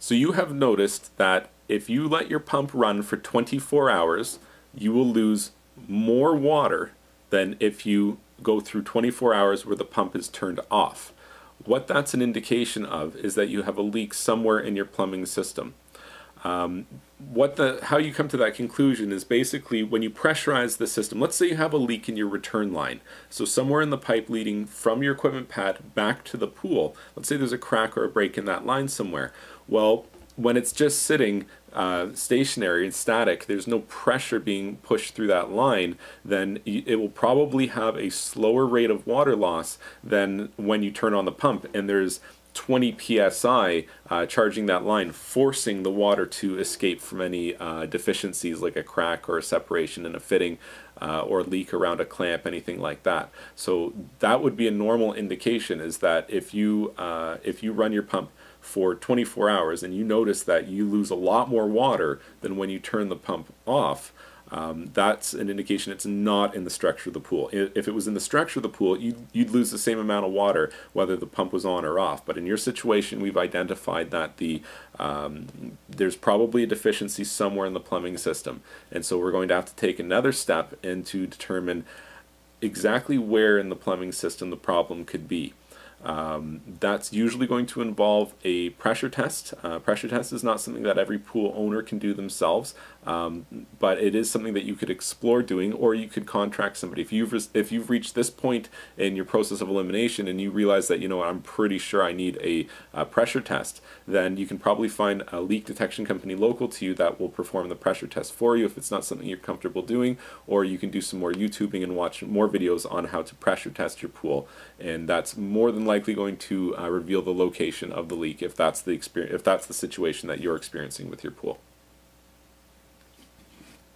So you have noticed that if you let your pump run for 24 hours, you will lose more water than if you go through 24 hours where the pump is turned off. What that's an indication of is that you have a leak somewhere in your plumbing system. How you come to that conclusion is basically when you pressurize the system. Let's say you have a leak in your return line. So somewhere in the pipe leading from your equipment pad back to the pool, let's say there's a crack or a break in that line somewhere. Well, when it's just sitting stationary and static, there's no pressure being pushed through that line, then it will probably have a slower rate of water loss than when you turn on the pump and there's 20 psi charging that line, forcing the water to escape from any deficiencies like a crack or a separation in a fitting or leak around a clamp, anything like that. So that would be a normal indication, is that if you run your pump for 24 hours and you notice that you lose a lot more water than when you turn the pump off, that's an indication it's not in the structure of the pool. If it was in the structure of the pool, you'd lose the same amount of water whether the pump was on or off. But in your situation, we've identified that there's probably a deficiency somewhere in the plumbing system. And so we're going to have to take another step and to determine exactly where in the plumbing system the problem could be. That's usually going to involve a pressure test. Pressure test is not something that every pool owner can do themselves, but it is something that you could explore doing, or you could contract somebody. If you've reached this point in your process of elimination and you realize that, you know, I'm pretty sure I need a pressure test, then you can probably find a leak detection company local to you that will perform the pressure test for you if it's not something you're comfortable doing, or you can do some more YouTubing and watch more videos on how to pressure test your pool, and that's more than likely going to reveal the location of the leak if that's the situation that you're experiencing with your pool.